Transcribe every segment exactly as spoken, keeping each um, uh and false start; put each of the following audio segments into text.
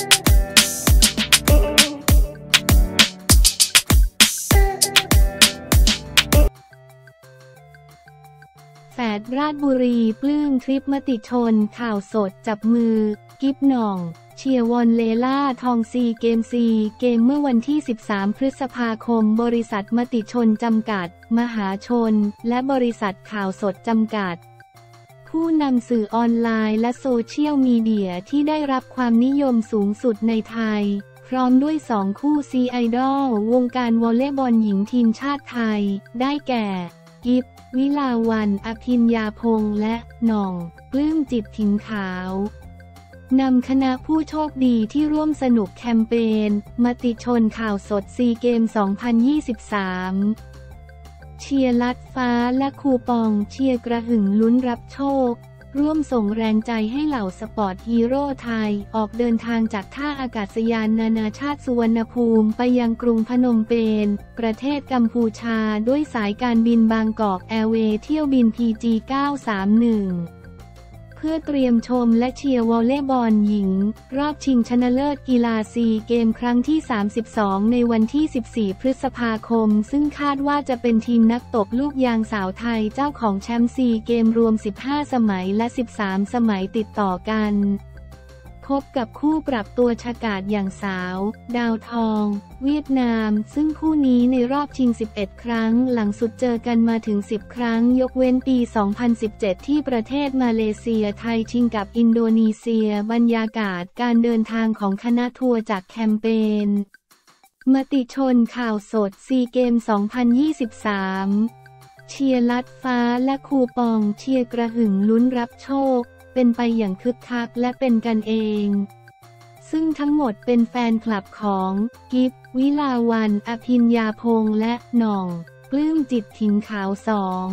แปด ราชบุรีปลื้มทริปมติชนข่าวสดจับมือกิ๊บหน่องเชียร์วอนเลล่าทองซีเกมซีเกมเมื่อวันที่สิบสามพฤษภาคมบริษัทมติชนจำกัดมหาชนและบริษัทข่าวสดจำกัดผู้นำสื่อออนไลน์และโซเชียลมีเดียที่ได้รับความนิยมสูงสุดในไทยพร้อมด้วยสองคู่ซีไอดอลวงการวอลเลย์บอลหญิงทีมชาติไทยได้แก่กิ๊บวิลาวัลย์ อภิญญาพงษ์และหน่องปลื้มจิตถิงขาวนำคณะผู้โชคดีที่ร่วมสนุกแคมเปญมติชนข่าวสดซีเกมสองพันยี่สิบสามเชียร์ลัดฟ้าและคูปองเชียร์กระหึ่มลุ้นรับโชคร่วมส่งแรงใจให้เหล่าสปอร์ตฮีโร่ไทยออกเดินทางจากท่าอากาศยานนานาชาติสุวรรณภูมิไปยังกรุงพนมเปญประเทศกัมพูชาด้วยสายการบินบางกอกแอร์เวย์เที่ยวบิน พี จี เก้า สาม หนึ่ง เพื่อเตรียมชมและเชียร์วอลเลย์บอลหญิงรอบชิงชนะเลิศกีฬาซีเกมครั้งที่สามสิบสองในวันที่สิบสี่พฤษภาคมซึ่งคาดว่าจะเป็นทีมนักตบลูกยางสาวไทยเจ้าของแชมป์ซีเกมรวมสิบห้าสมัยและสิบสามสมัยติดต่อกันพบกับคู่ปรับตัวฉกาจอย่างสาวดาวทองเวียดนามซึ่งคู่นี้ในรอบชิงสิบเอ็ดครั้งหลังสุดเจอกันมาถึงสิบครั้งยกเว้นปีสองพันสิบเจ็ดที่ประเทศมาเลเซียไทยชิงกับอินโดนีเซียบรรยากาศการเดินทางของคณะทัวร์จากแคมเปญมติชนข่าวสดซีเกมสองพันยี่สิบสามเชียร์ลัดฟ้าและคูปองเชียร์กระหึ่มลุ้นรับโชคเป็นไปอย่างคึกคักและเป็นกันเองซึ่งทั้งหมดเป็นแฟนคลับของกิ๊บวิลาวัลย์ อภิญญาพงษ์และหน่องปลื้มจิตถิงขาวสอง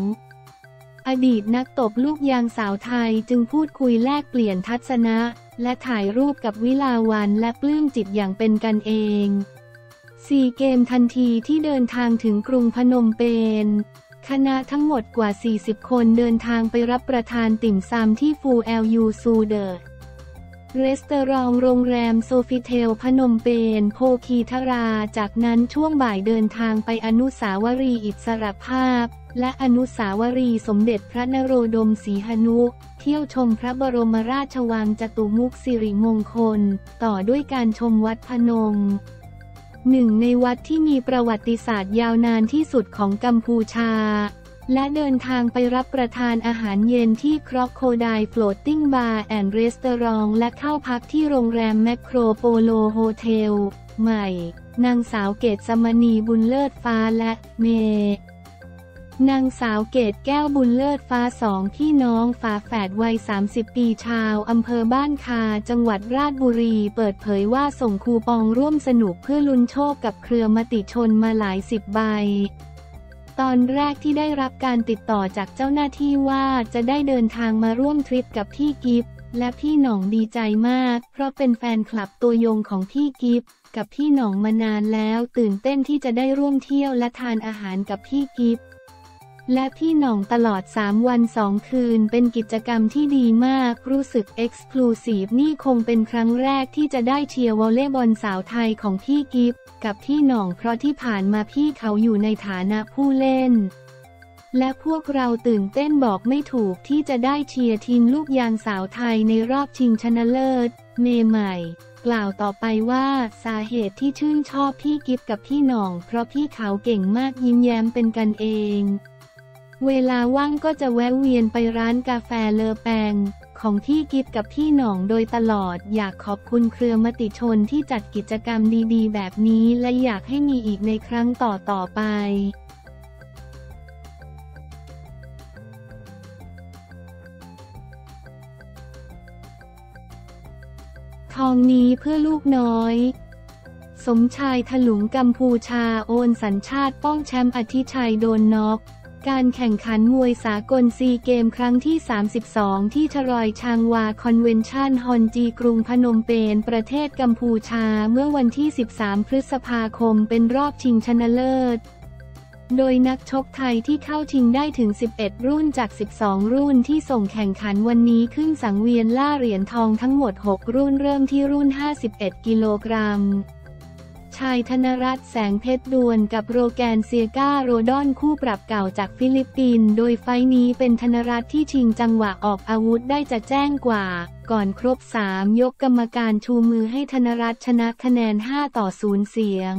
อดีตนักตบลูกยางสาวไทยจึงพูดคุยแลกเปลี่ยนทัศนะและถ่ายรูปกับวิลาวัลย์และปลื้มจิตอย่างเป็นกันเองซีเกมทันทีที่เดินทางถึงกรุงพนมเปญคณะทั้งหมดกว่าสี่สิบคนเดินทางไปรับประทานติ่มซำที่ Fu Lu Zu The Restaurant โรงแรมโซฟิเทลพนมเปญโพคีทราจากนั้นช่วงบ่ายเดินทางไปอนุสาวรีย์อิสรภาพและอนุสาวรีย์สมเด็จพระนโรดมสีหนุเที่ยวชมพระบรมราชวังจตุมุขสิริมงคลต่อด้วยการชมวัดพนมหนึ่งในวัดที่มีประวัติศาสตร์ยาวนานที่สุดของกัมพูชาและเดินทางไปรับประทานอาหารเย็นที่ครอกโคไดโฟลตติ้งบาร์แอนด์รีสเตอรองและเข้าพักที่โรงแรมแมคโครโปโลโฮเทลใหม่นางสาวเกตสมณีบุญเลิศฟ้าและเมนางสาวเกตแก้วบุญเลิศฟ้าสองพี่น้องฝาแฝดวัยสามสิบปีชาวอำเภอบ้านคาจังหวัดราชบุรีเปิดเผยว่าส่งคูปองร่วมสนุกเพื่อลุ้นโชคกับเครือมติชนมาหลายสิบใบตอนแรกที่ได้รับการติดต่อจากเจ้าหน้าที่ว่าจะได้เดินทางมาร่วมทริปกับพี่กิฟและพี่หน่องดีใจมากเพราะเป็นแฟนคลับตัวยงของพี่กิฟกับพี่หน่องมานานแล้วตื่นเต้นที่จะได้ร่วมเที่ยวและทานอาหารกับพี่กิฟและพี่หน่องตลอดสามวันสองคืนเป็นกิจกรรมที่ดีมากรู้สึกเอ็กซ์คลูซีฟนี่คงเป็นครั้งแรกที่จะได้เชียร์วอลเลย์บอลสาวไทยของพี่กิฟกับพี่หน่องเพราะที่ผ่านมาพี่เขาอยู่ในฐานะผู้เล่นและพวกเราตื่นเต้นบอกไม่ถูกที่จะได้เชียร์ทีมลูกยางสาวไทยในรอบชิงชนะเลิศเมใหม่กล่าวต่อไปว่าสาเหตุที่ชื่นชอบพี่กิฟกับพี่หน่องเพราะพี่เขาเก่งมากยิ้มแย้มเป็นกันเองเวลาว่างก็จะแวะเวียนไปร้านกาแฟเลอแปงของพี่กิฟกับพี่หน่องโดยตลอดอยากขอบคุณเครือมติชนที่จัดกิจกรรมดีๆแบบนี้และอยากให้มีอีกในครั้งต่อๆไปทองนี้เพื่อลูกน้อยสมชายถลุงกัมพูชาโอนสัญชาติป้องแชมป์อธิชัยโดนน็อกการแข่งขันมวยสากลซีเกมครั้งที่สามสิบสองที่ชรอยชางวาคอนเวนชั่นฮอนจีกรุงพนมเปญประเทศกัมพูชาเมื่อวันที่สิบสามพฤษภาคมเป็นรอบชิงชนะเลิศ โดยนักชกไทยที่เข้าชิงได้ถึงสิบเอ็ดรุ่นจากสิบสองรุ่นที่ส่งแข่งขันวันนี้ขึ้นสังเวียนล่าเหรียญทองทั้งหมดหกรุ่นเริ่มที่รุ่นห้าสิบเอ็ดกิโลกรัมชายธนรัตน์แสงเพชรดวลกับโรแกนเซียก้าโรดอนคู่ปรับเก่าจากฟิลิปปินส์โดยไฟนี้เป็นธนรัตน์ที่ชิงจังหวะออกอาวุธได้จะแจ้งกว่าก่อนครบสามยกกรรมการชูมือให้ธนรัตน์ชนะคะแนนห้าต่อศูนย์เสียง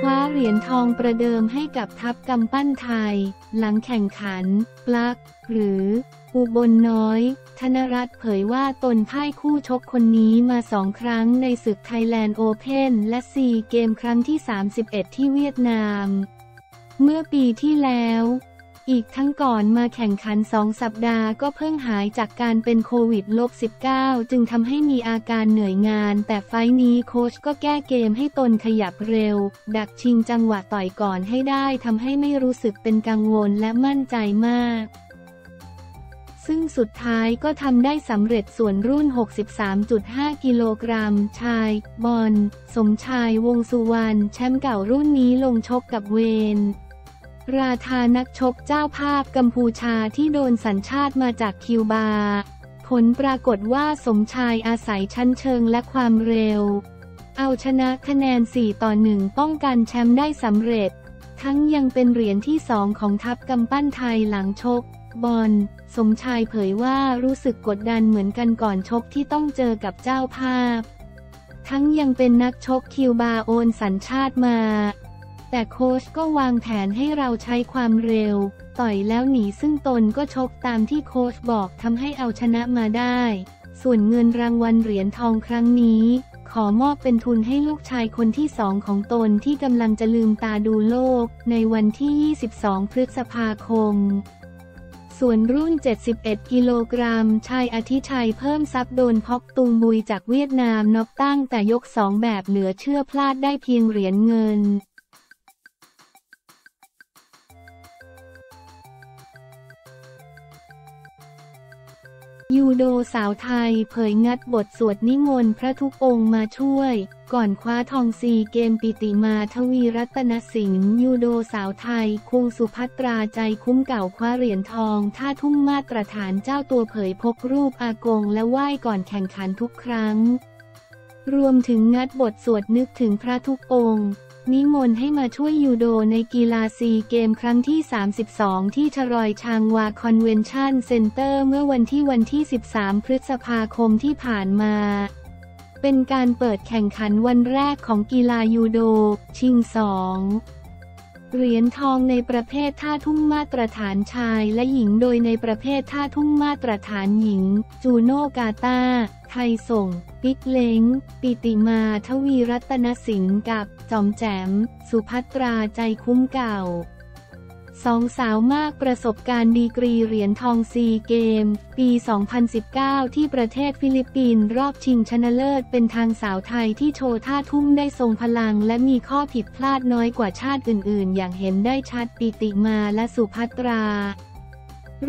คว้าเหรียญทองประเดิมให้กับทัพกำปั้นไทยหลังแข่งขันปลั๊กหรืออุบลน้อยธนรัตน์เผยว่าตนพ่ายคู่ชกคนนี้มาสองครั้งในศึกไทยแลนด์โอเพ่นและซีเกมครั้งที่สามสิบเอ็ดที่เวียดนามเมื่อปีที่แล้วอีกทั้งก่อนมาแข่งขันสองสัปดาห์ก็เพิ่งหายจากการเป็นโควิด ลบสิบเก้า จึงทำให้มีอาการเหนื่อยงานแต่ไฟล์นี้โค้ชก็แก้เกมให้ตนขยับเร็วดักชิงจังหวะต่อยก่อนให้ได้ทำให้ไม่รู้สึกเป็นกังวลและมั่นใจมากซึ่งสุดท้ายก็ทำได้สำเร็จส่วนรุ่น หกสิบสามจุดห้า กิโลกรัมชายบอลสมชายวงสุวรรณแชมป์เก่ารุ่นนี้ลงชกกับเวนราธานักชกเจ้าภาพกัมพูชาที่โดนสัญชาติมาจากคิวบาผลปรากฏว่าสมชายอาศัยชั้นเชิงและความเร็วเอาชนะคะแนนสี่ต่อหนึ่งป้องกันแชมป์ได้สำเร็จทั้งยังเป็นเหรียญที่สองของทัพกำปั้นไทยหลังชกบอลสมชายเผยว่ารู้สึกกดดันเหมือนกันก่อนชกที่ต้องเจอกับเจ้าภาพทั้งยังเป็นนักชกคิวบาโอนสัญชาติมาแต่โค้ชก็วางแผนให้เราใช้ความเร็วต่อยแล้วหนีซึ่งตนก็ชกตามที่โค้ชบอกทำให้เอาชนะมาได้ส่วนเงินรางวัลเหรียญทองครั้งนี้ขอมอบเป็นทุนให้ลูกชายคนที่สองของตนที่กำลังจะลืมตาดูโลกในวันที่ยี่สิบสองพฤษภาคมส่วนรุ่นเจ็ดสิบเอ็ดกิโลกรัมชายอธิชัยเพิ่มทรัพย์โดนพอกตุงบุยจากเวียดนามน็อกตั้งแต่ยกสองแบบเหลือเชื่อพลาดได้เพียงเหรียญเงินยูโดสาวไทยเผยงัดบทสวดนิมนต์พระทุกองค์มาช่วยก่อนคว้าทองซีเกมปิติมาทวีรัตนสิงห์ยูโดสาวไทยควงสุภัตราใจคุ้มเก่าคว้าเหรียญทองท่าทุ่มมาตรฐานเจ้าตัวเผยพกรูปอากงและไหว้ก่อนแข่งขันทุกครั้งรวมถึงงัดบทสวดนึกถึงพระทุกองค์นิมนต์ให้มาช่วยยูโดในกีฬาซีเกมครั้งที่สามสิบสองที่ชรอยชางวาคอนเวนชั่นเซ็นเตอร์เมื่อวันที่วันที่สิบสามพฤษภาคมที่ผ่านมาเป็นการเปิดแข่งขันวันแรกของกีฬายูโดชิงสองเหรียญทองในประเภทท่าทุ่มมาตรฐานชายและหญิงโดยในประเภทท่าทุ่มมาตรฐานหญิงจูโนกาตาไทยส่งปิกเล้งปิติมาทวีรัตนสิงห์กับจอมแจมสุภัตราใจคุ้มเก่าสองสาวมากประสบการณ์ดีกรีเหรียญทองซีเกมปีสองพันสิบเก้าที่ประเทศฟิลิปปินส์รอบชิงชนะเลิศเป็นทางสาวไทยที่โชว์ท่าทุ่มได้ทรงพลังและมีข้อผิดพลาดน้อยกว่าชาติอื่นๆอย่างเห็นได้ชัดปิติมาและสุภัตรา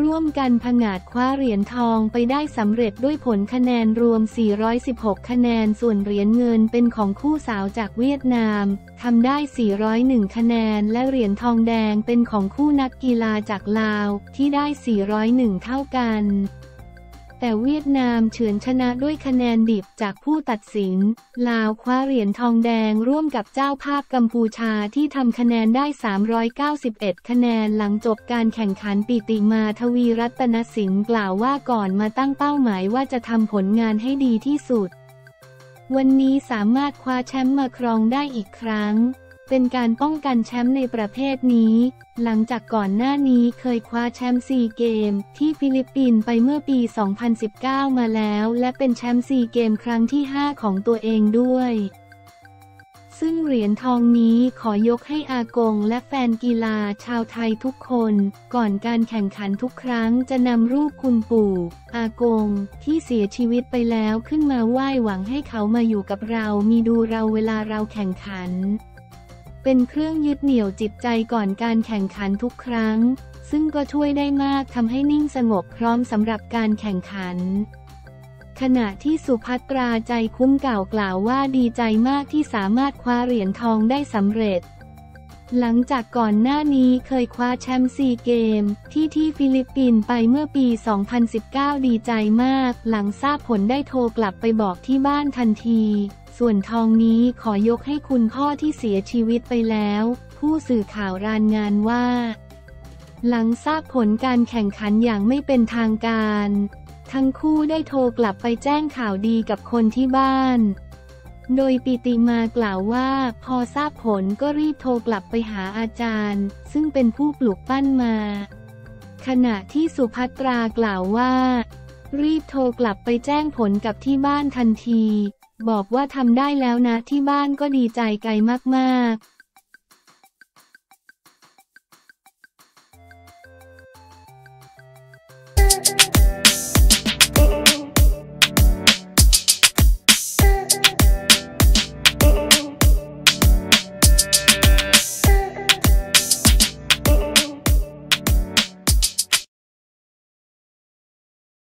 ร่วมกันผงาดคว้าเหรียญทองไปได้สำเร็จด้วยผลคะแนนรวมสี่ร้อยสิบหกคะแนนส่วนเหรียญเงินเป็นของคู่สาวจากเวียดนามทำได้สี่ร้อยเอ็ดคะแนนและเหรียญทองแดงเป็นของคู่นักกีฬาจากลาวที่ได้สี่ร้อยเอ็ดเท่ากันแต่เวียดนามเฉือนชนะด้วยคะแนนดิบจากผู้ตัดสินลาวคว้าเหรียญทองแดงร่วมกับเจ้าภาพกัมพูชาที่ทำคะแนนได้สามร้อยเก้าสิบเอ็ดคะแนนหลังจบการแข่งขันปิติมาทวีรัตนสิงห์กล่าวว่าก่อนมาตั้งเป้าหมายว่าจะทำผลงานให้ดีที่สุดวันนี้สามารถคว้าแชมป์มาครองได้อีกครั้งเป็นการป้องกันแชมป์ในประเภทนี้หลังจากก่อนหน้านี้เคยคว้าแชมป์ซีเกมที่ฟิลิปปินส์ไปเมื่อปีสองพันสิบเก้ามาแล้วและเป็นแชมป์ซีเกมครั้งที่ห้าของตัวเองด้วยซึ่งเหรียญทองนี้ขอยกให้อากงและแฟนกีฬาชาวไทยทุกคนก่อนการแข่งขันทุกครั้งจะนำรูปคุณปู่อากงที่เสียชีวิตไปแล้วขึ้นมาไหว้หวังให้เขามาอยู่กับเรามีดูเราเวลาเราแข่งขันเป็นเครื่องยึดเหนี่ยวจิตใจก่อนการแข่งขันทุกครั้งซึ่งก็ช่วยได้มากทำให้นิ่งสงบพร้อมสำหรับการแข่งขันขณะที่สุภัตราใจคุ้มเก่ากล่าวว่าดีใจมากที่สามารถคว้าเหรียญทองได้สำเร็จ หลังจากก่อนหน้านี้เคยคว้าแชมป์ซีเกมที่ที่ฟิลิปปินส์ไปเมื่อปี สองพันสิบเก้า ดีใจมากหลังทราบผลได้โทรกลับไปบอกที่บ้านทันทีส่วนทองนี้ขอยกให้คุณพ่อที่เสียชีวิตไปแล้วผู้สื่อข่าวรายงานว่าหลังทราบผลการแข่งขันอย่างไม่เป็นทางการทั้งคู่ได้โทรกลับไปแจ้งข่าวดีกับคนที่บ้านโดยปิติมากล่าวว่าพอทราบผลก็รีบโทรกลับไปหาอาจารย์ซึ่งเป็นผู้ปลูกปั้นมาขณะที่สุภัตรากล่าวว่ารีบโทรกลับไปแจ้งผลกับที่บ้านทันทีบอกว่าทำได้แล้วนะที่บ้านก็ดีใจไกลมากๆ